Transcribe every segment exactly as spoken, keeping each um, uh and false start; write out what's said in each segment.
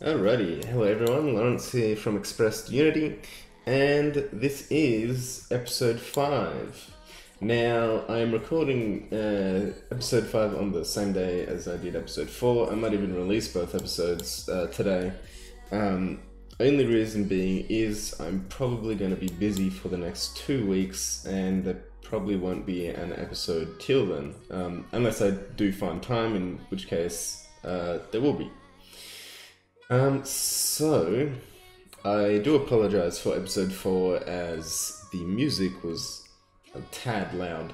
Alrighty, hello everyone, Lawrence here from Expressed Unity, and this is episode five. Now, I'm recording uh, episode five on the same day as I did episode four. I might even release both episodes uh, today. Um, only reason being is I'm probably going to be busy for the next two weeks, and the probably won't be an episode till then, um, unless I do find time, in which case uh, there will be. Um, so, I do apologise for episode four, as the music was a tad loud.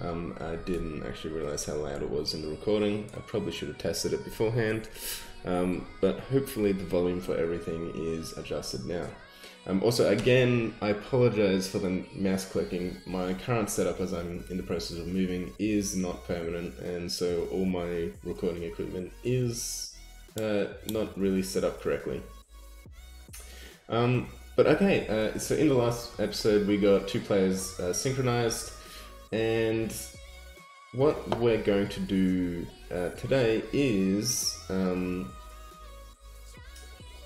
Um, I didn't actually realise how loud it was in the recording. I probably should have tested it beforehand, um, but hopefully the volume for everything is adjusted now. Um, also, again, I apologise for the mouse clicking. My current setup, as I'm in the process of moving, is not permanent, and so all my recording equipment is uh, not really set up correctly. Um, but okay, uh, so in the last episode we got two players uh, synchronised, and what we're going to do uh, today is um,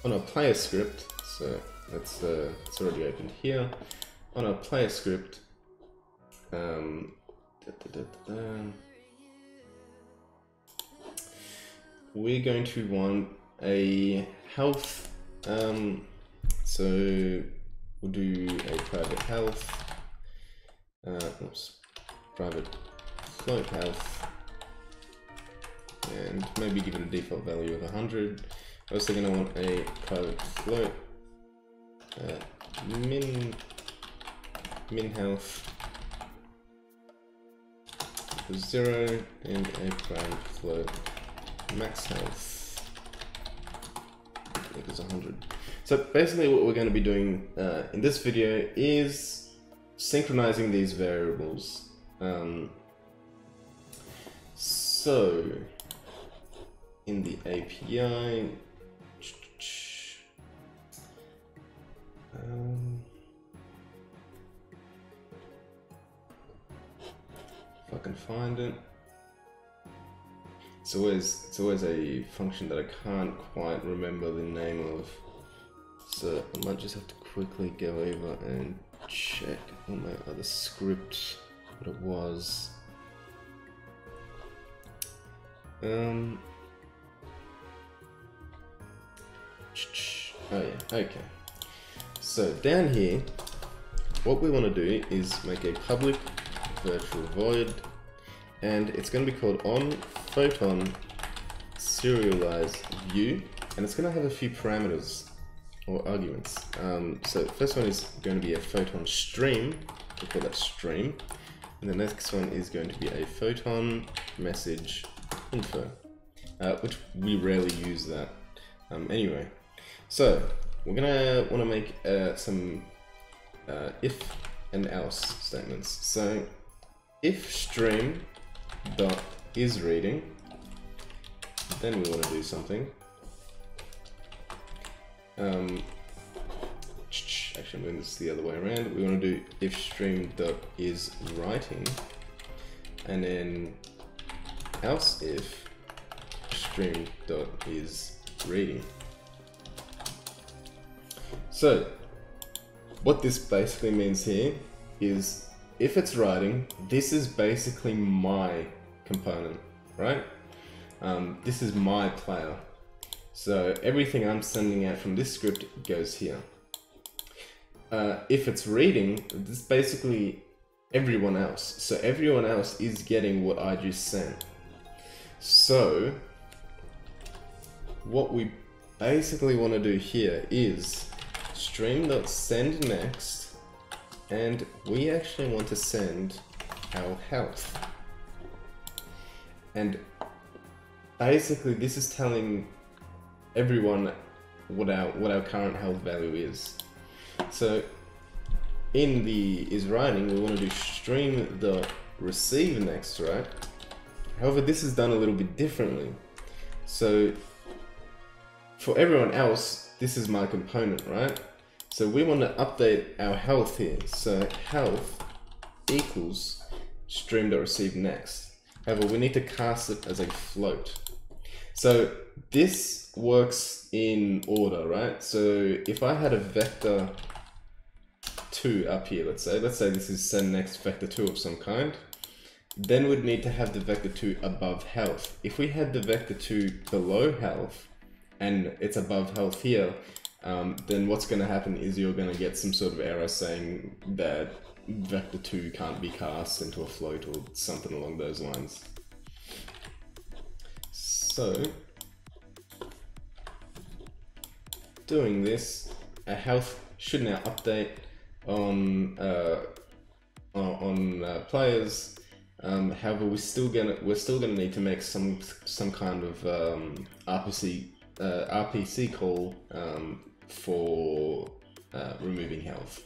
on a player script, so That's uh, it's already opened here. On our player script, um, da, da, da, da, da. we're going to want a health. Um, so we'll do a private health. Uh, oops, private float health, and maybe give it a default value of one hundred. I'm also going to want a private float. Uh, min min health zero and a prime float max health equals one hundred. So basically, what we're going to be doing uh, in this video is synchronizing these variables. Um, so in the A P I. Um, if I can find it, it's always it's always a function that I can't quite remember the name of, so I might just have to quickly go over and check on my other script what it was. Um. Oh yeah. Okay. So down here, what we want to do is make a public virtual void, and it's going to be called on photon serialize view, and it's going to have a few parameters or arguments. Um, so the first one is going to be a photon stream. We'll call that stream, and the next one is going to be a photon message info, uh, which we rarely use that um, anyway. So we're gonna want to make uh, some uh, if and else statements. So if stream dot is reading, then we want to do something. Um, actually, I'm doing this the other way around. We want to do if stream dot is writing, and then else if stream dot is reading. So, what this basically means here is, if it's writing, this is basically my component, right? Um, this is my player. So, everything I'm sending out from this script goes here. Uh, if it's reading, this is basically everyone else. So, everyone else is getting what I just sent. So, what we basically want to do here is stream.send next, and we actually want to send our health. And basically this is telling everyone what our what our current health value is. So in the is writing, we want to do stream.receive next, right? However, this is done a little bit differently. So for everyone else, this is my component, right? So we want to update our health here. So health equals stream.receive next. However, we need to cast it as a float. So this works in order, right? So if I had a vector two up here, let's say, let's say this is send next vector two of some kind, then we'd need to have the vector two above health. If we had the vector two below health and it's above health here, um, then what's going to happen is you're going to get some sort of error saying that vector two can't be cast into a float or something along those lines. So doing this, a health should now update on uh, on uh, players. Um, however, we're still gonna we're still gonna need to make some some kind of um, R P C uh, R P C call um, for uh, removing health.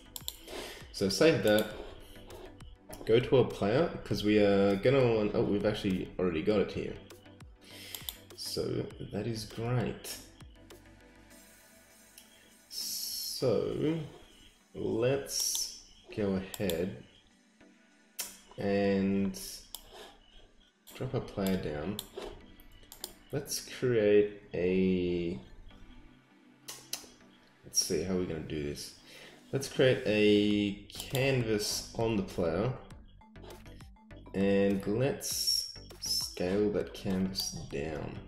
So save that. Go to a player because we are gonna. Oh, we've actually already got it here. So that is great. So let's go ahead and drop a player down. Let's create a, let's see how we're going to do this. Let's create a canvas on the player and let's scale that canvas down.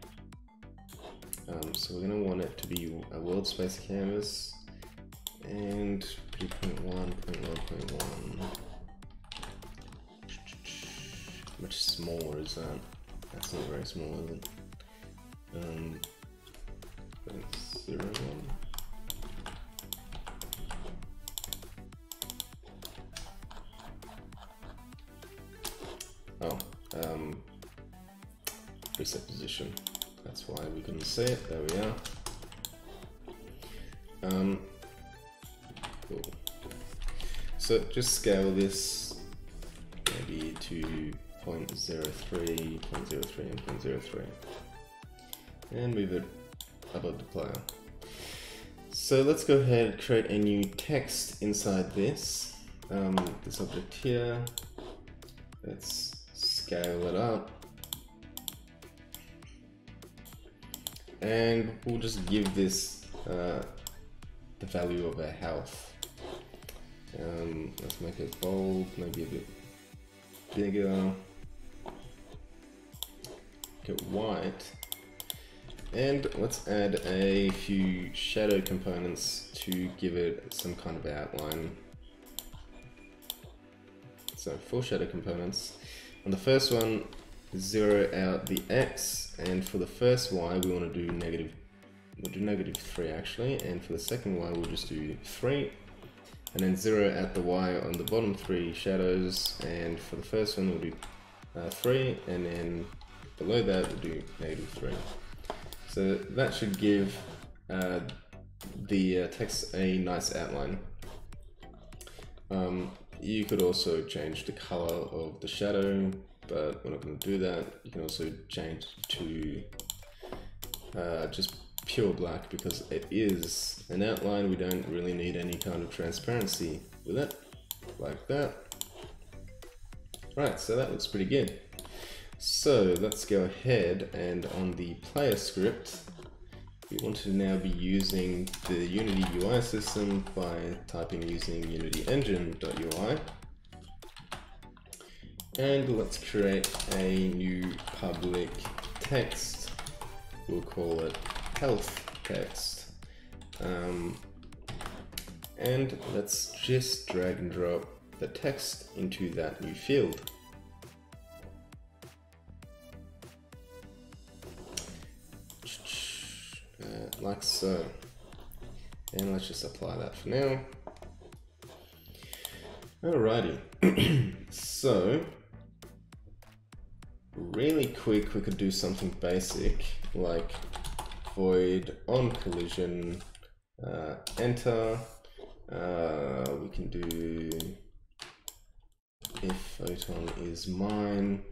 Um, so we're going to want it to be a world space canvas and three point one, point one, point one. Much smaller is that? That's not very small, is it? Um, zero one. Oh, um, reset position. That's why we couldn't see it. There we are. Um, cool. So just scale this maybe to zero point zero three, zero point zero three, and zero point zero three, and move it above the player. So let's go ahead and create a new text inside this um, this object here. Let's scale it up, and we'll just give this uh, the value of our health. Um, let's make it bold, maybe a bit bigger. Get white, and let's add a few shadow components to give it some kind of outline. So four shadow components. On the first one, zero out the X, and for the first Y we want to do negative, we'll do negative three actually, and for the second Y we'll just do three, and then zero out the Y on the bottom three shadows, and for the first one we'll do uh, three, and then below that we'll do negative three. So that should give uh, the uh, text a nice outline. Um, you could also change the color of the shadow, but we're not going to do that. You can also change to uh, just pure black because it is an outline. We don't really need any kind of transparency with it, like that. Right, so that looks pretty good. So let's go ahead, and on the player script, we want to now be using the Unity U I system by typing using Unity Engine dot U I. And let's create a new public text. We'll call it health text. Um, and let's just drag and drop the text into that new field. Like so, and let's just apply that for now. Alrighty, so really quick, we could do something basic like void on collision, uh, enter. Uh, we can do if photon is mine,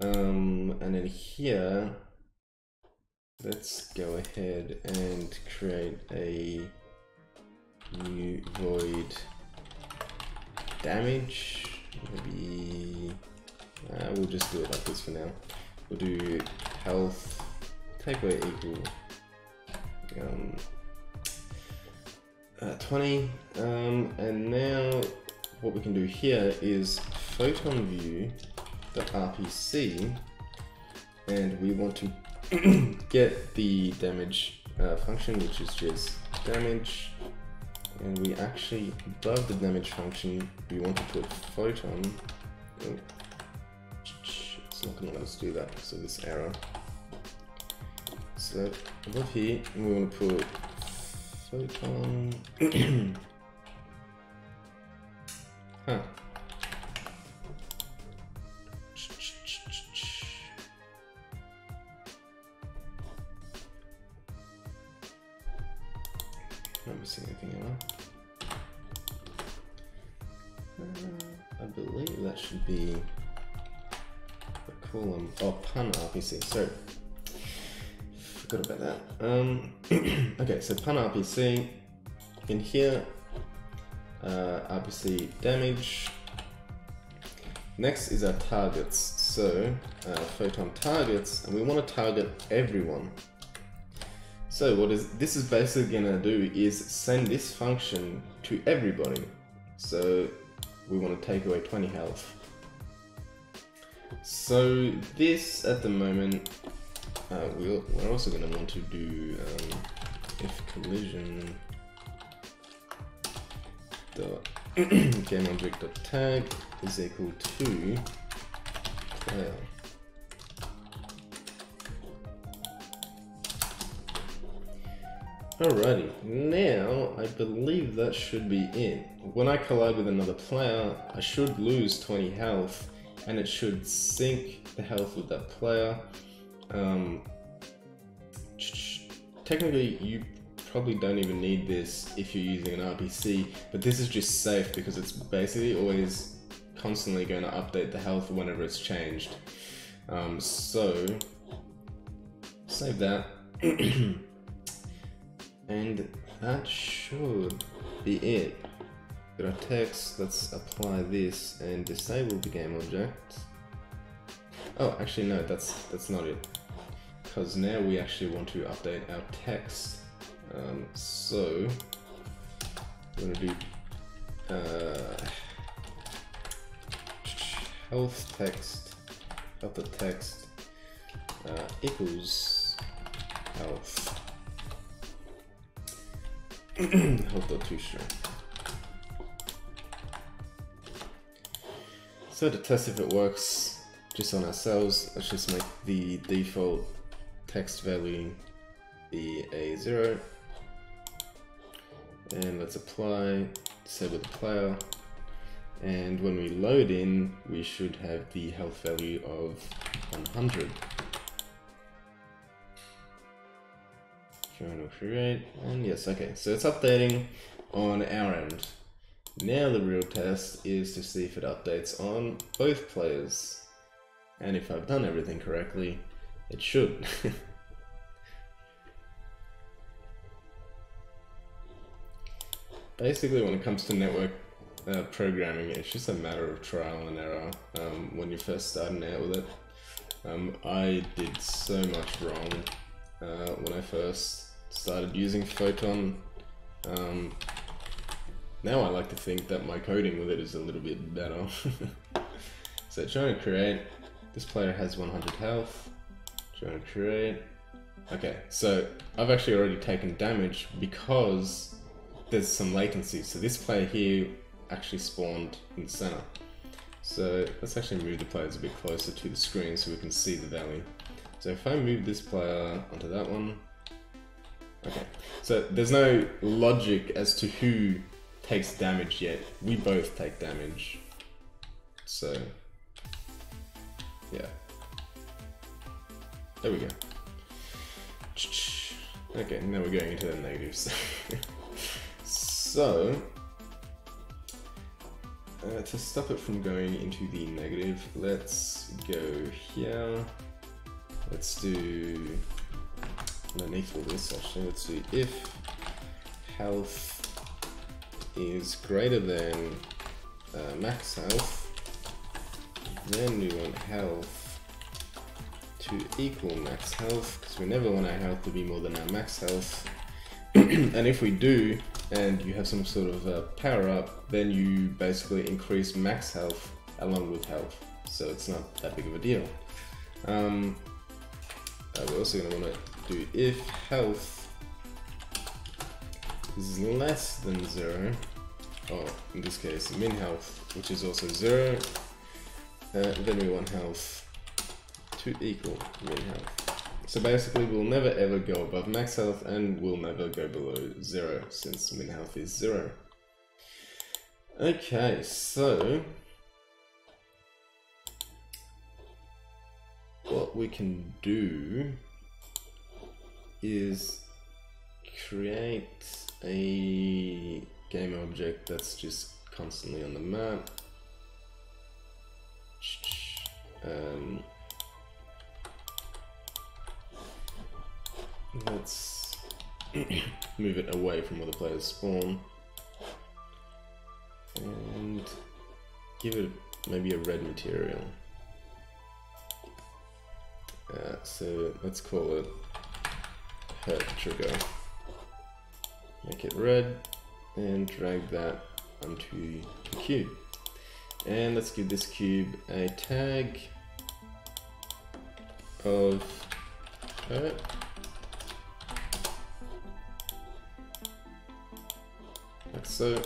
um, and then here. Let's go ahead and create a new void damage. Maybe uh, we'll just do it like this for now. We'll do health takeaway equal um, uh, twenty, um, and now what we can do here is photon view R P C, and we want to get the damage uh, function, which is just damage, and we actually above the damage function we want to put photon. Oh, it's not going to let us do that, so this error. So above here we want to put photon. Huh. Not missing anything out. Uh, I believe that should be the column. Oh, pun R P C. Sorry, forgot about that. Um, okay, so pun R P C in here. Uh, R P C damage. Next is our targets. So uh, photon targets, and we want to target everyone. So what is this is basically gonna do is send this function to everybody. So we want to take away twenty health. So this at the moment uh, we'll, we're also gonna want to do um, if collision dot game object dot tag is equal to player. Alrighty, now I believe that should be it. When I collide with another player, I should lose twenty health, and it should sync the health with that player. Um, technically, you probably don't even need this if you're using an R P C, but this is just safe because it's basically always constantly going to update the health whenever it's changed. Um, so, save that. And that should be it. Got our text, let's apply this and disable the game object. Oh, actually no, that's that's not it. Because now we actually want to update our text. Um, so, we're gonna do uh, health text, health the text uh, equals health. Hold too sure. So to test if it works just on ourselves, let's just make the default text value be a zero. And let's apply, disable the player. And when we load in, we should have the health value of one hundred. Create, and yes, okay, so it's updating on our end. Now the real test is to see if it updates on both players, and if I've done everything correctly, it should. Basically, when it comes to network uh, programming, it's just a matter of trial and error um, when you're first starting out with it. Um, I did so much wrong uh, when I first started using Photon. Um, now I like to think that my coding with it is a little bit better. So trying to create, this player has one hundred health, trying to create, okay, so I've actually already taken damage because there's some latency, so this player here actually spawned in the center. So let's actually move the players a bit closer to the screen so we can see the value. So if I move this player onto that one, okay, so there's no logic as to who takes damage yet. We both take damage. So, yeah. There we go. Okay, now we're going into the negatives. So, uh, to stop it from going into the negative, let's go here. Let's do... and equal this actually, let's see if health is greater than uh, max health, then we want health to equal max health, because we never want our health to be more than our max health. And if we do, and you have some sort of uh, power up, then you basically increase max health along with health. So it's not that big of a deal. Um, uh, we're also going to want to do if health is less than zero, or in this case min health, which is also zero, uh, then we want health to equal min health. So basically we'll never ever go above max health, and we'll never go below zero since min health is zero. Okay, so what we can do is create a game object that's just constantly on the map. Um, let's move it away from where the players spawn and give it maybe a red material. Uh, so let's call it hurt trigger, make it red, and drag that onto the cube. And let's give this cube a tag of hurt. Like so.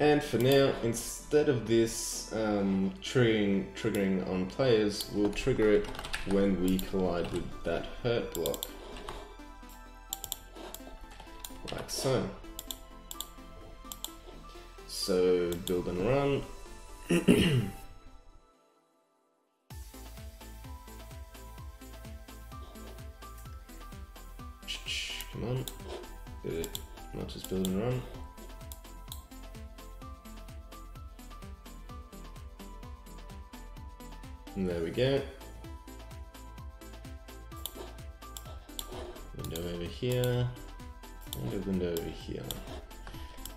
And for now, instead of this um, triggering, triggering on players, we'll trigger it when we collide with that hurt block. Like so. So build and run. Come on. Did it not just build and run? And there we go. Window over here, and a window over here.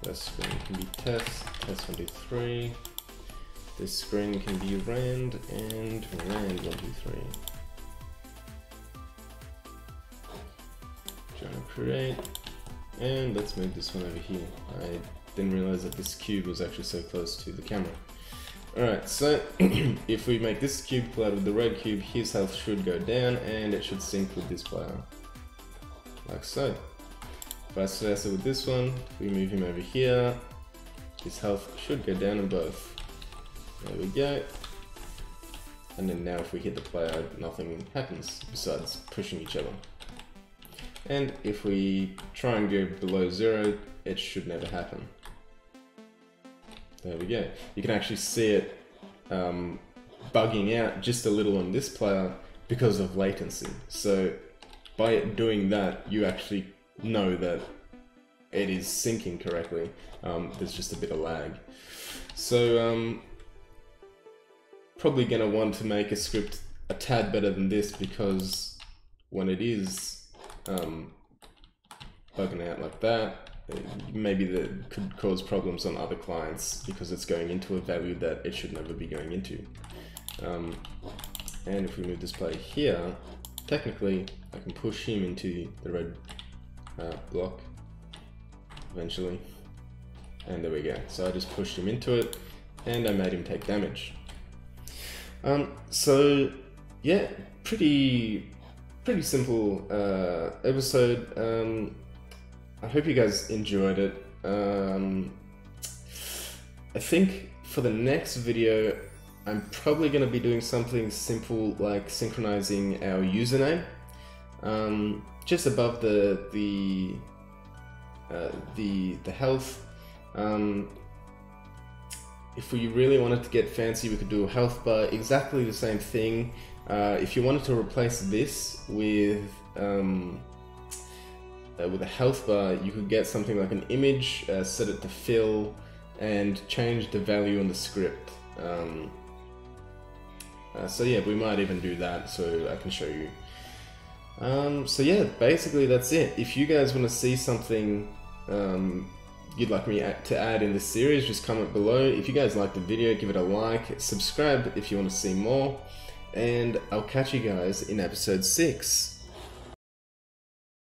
This screen can be test, test one, two, three. This screen can be rand, and rand one, two, three. Trying to create, and let's move this one over here. I didn't realize that this cube was actually so close to the camera. Alright, so if we make this cube collide with the red cube, his health should go down and it should sync with this player. Like so. Vice versa with this one, if we move him over here, his health should go down in both. There we go. And then now if we hit the player, nothing happens besides pushing each other. And if we try and go below zero, it should never happen. There we go. You can actually see it um, bugging out just a little on this player because of latency. So by it doing that, you actually know that it is syncing correctly. Um, there's just a bit of lag. So um, probably going to want to make a script a tad better than this, because when it is um, bugging out like that, maybe that could cause problems on other clients because it's going into a value that it should never be going into. Um, and if we move this player here, technically I can push him into the red uh, block eventually. And there we go. So I just pushed him into it and I made him take damage. Um, so yeah, pretty, pretty simple uh, episode. Um, I hope you guys enjoyed it. Um, I think for the next video, I'm probably going to be doing something simple like synchronizing our username. Um, just above the the uh, the the health. Um, if we really wanted to get fancy, we could do a health bar, exactly the same thing. Uh, if you wanted to replace this with um, Uh, with a health bar, you could get something like an image, uh, set it to fill, and change the value on the script. Um, uh, so yeah, we might even do that, so I can show you. Um, so yeah, basically that's it. If you guys want to see something um, you'd like me to add in this series, just comment below. If you guys liked the video, give it a like, subscribe if you want to see more, and I'll catch you guys in episode six.